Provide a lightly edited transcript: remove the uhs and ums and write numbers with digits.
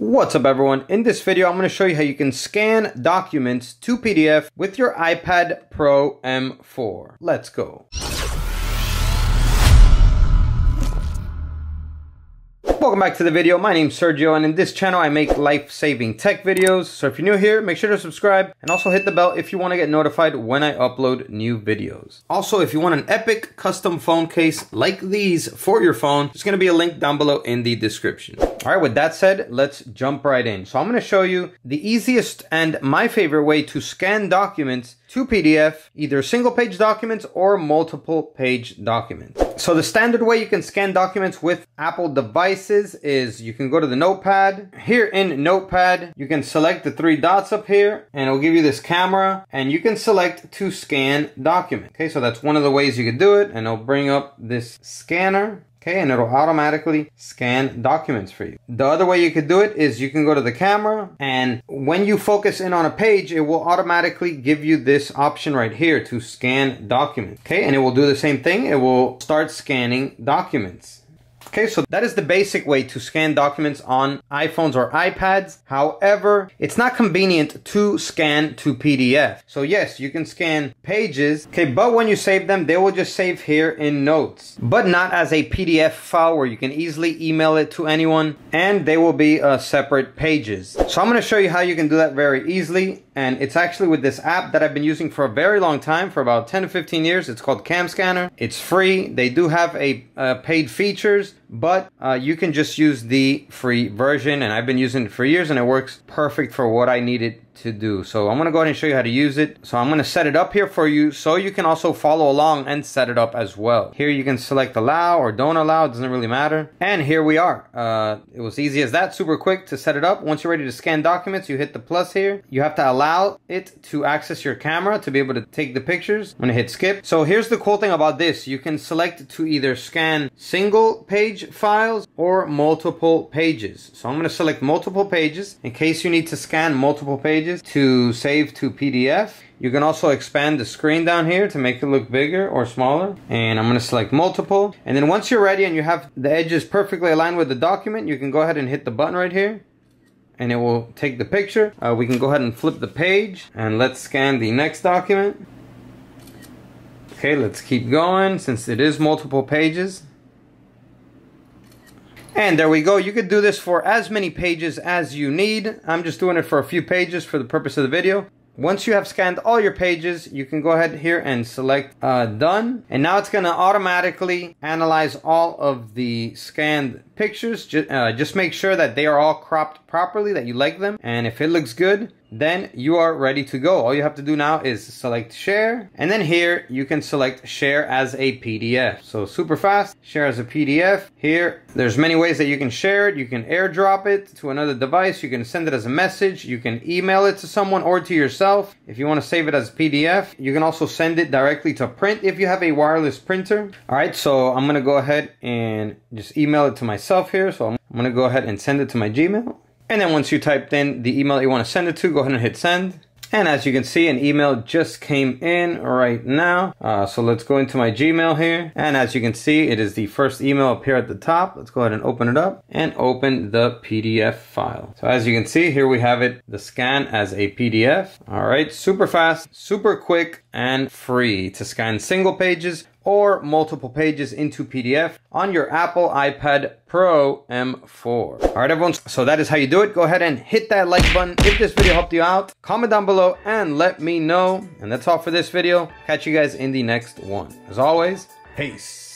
What's up everyone? In this video, I'm going to show you how you can scan documents to PDF with your iPad Pro M4. Let's go. Welcome back to the video. My name's Sergio and in this channel I make life-saving tech videos. So if you're new here, make sure to subscribe and also hit the bell if you want to get notified when I upload new videos. Also, if you want an epic custom phone case like these for your phone, there's going to be a link down below in the description. All right, with that said, let's jump right in. So I'm going to show you the easiest and my favorite way to scan documents to PDF, either single page documents or multiple page documents. So the standard way you can scan documents with Apple devices is you can go to the Notepad. Here in Notepad, you can select the three dots up here and it'll give you this camera and you can select to scan document. Okay, so that's one of the ways you can do it and it'll bring up this scanner. Okay, and it'll automatically scan documents for you. The other way you could do it is you can go to the camera and when you focus in on a page, it will automatically give you this option right here to scan document. Okay, and it will do the same thing. It will start scanning documents. Okay, so that is the basic way to scan documents on iPhones or iPads. However, it's not convenient to scan to PDF. So yes, you can scan pages, okay, but when you save them, they will just save here in Notes, but not as a PDF file where you can easily email it to anyone, and they will be separate pages. So I'm gonna show you how you can do that very easily, and it's actually with this app that I've been using for a very long time, for about 10 to 15 years. It's called CamScanner. It's free. They do have a paid features, but you can just use the free version, and I've been using it for years and it works perfect for what I need it to do. So I'm going to go ahead and show you how to use it. So I'm going to set it up here for you so you can also follow along and set it up as well. Here you can select allow or don't allow, it doesn't really matter. And here we are. It was easy as that, super quick to set it up. Once you're ready to scan documents, you hit the plus here. You have to allow it to access your camera to be able to take the pictures. I'm going to hit skip. So here's the cool thing about this. You can select to either scan single page files or multiple pages. So I'm going to select multiple pages in case you need to scan multiple pages to save to PDF. You can also expand the screen down here to make it look bigger or smaller. And I'm going to select multiple. And then once you're ready and you have the edges perfectly aligned with the document, you can go ahead and hit the button right here and it will take the picture. We can go ahead and flip the page and let's scan the next document. Okay, let's keep going since it is multiple pages. And there we go. You could do this for as many pages as you need. I'm just doing it for a few pages for the purpose of the video. Once you have scanned all your pages, you can go ahead here and select done. And now it's going to automatically analyze all of the scanned pictures. Just make sure that they are all cropped properly, that you like them. And if it looks good, then you are ready to go. All you have to do now is select share, and then here you can select share as a PDF. So super fast, share as a PDF. Here there's many ways that you can share it. You can airdrop it to another device, you can send it as a message, you can email it to someone or to yourself. If you want to save it as a PDF, you can also send it directly to print if you have a wireless printer. All right, so I'm gonna go ahead and just email it to myself here. So I'm gonna go ahead and send it to my Gmail. And then once you typed in the email that you want to send it to, go ahead and hit send. And as you can see, an email just came in right now. So let's go into my Gmail here. And as you can see, it is the first email up here at the top. Let's go ahead and open it up and open the PDF file. So as you can see, here we have it, the scan as a PDF. All right, super fast, super quick, and free to scan single pages or multiple pages into PDF on your Apple iPad Pro M4. All right, everyone, so that is how you do it. Go ahead and hit that like button if this video helped you out. Comment down below and let me know. And that's all for this video. Catch you guys in the next one. As always, peace.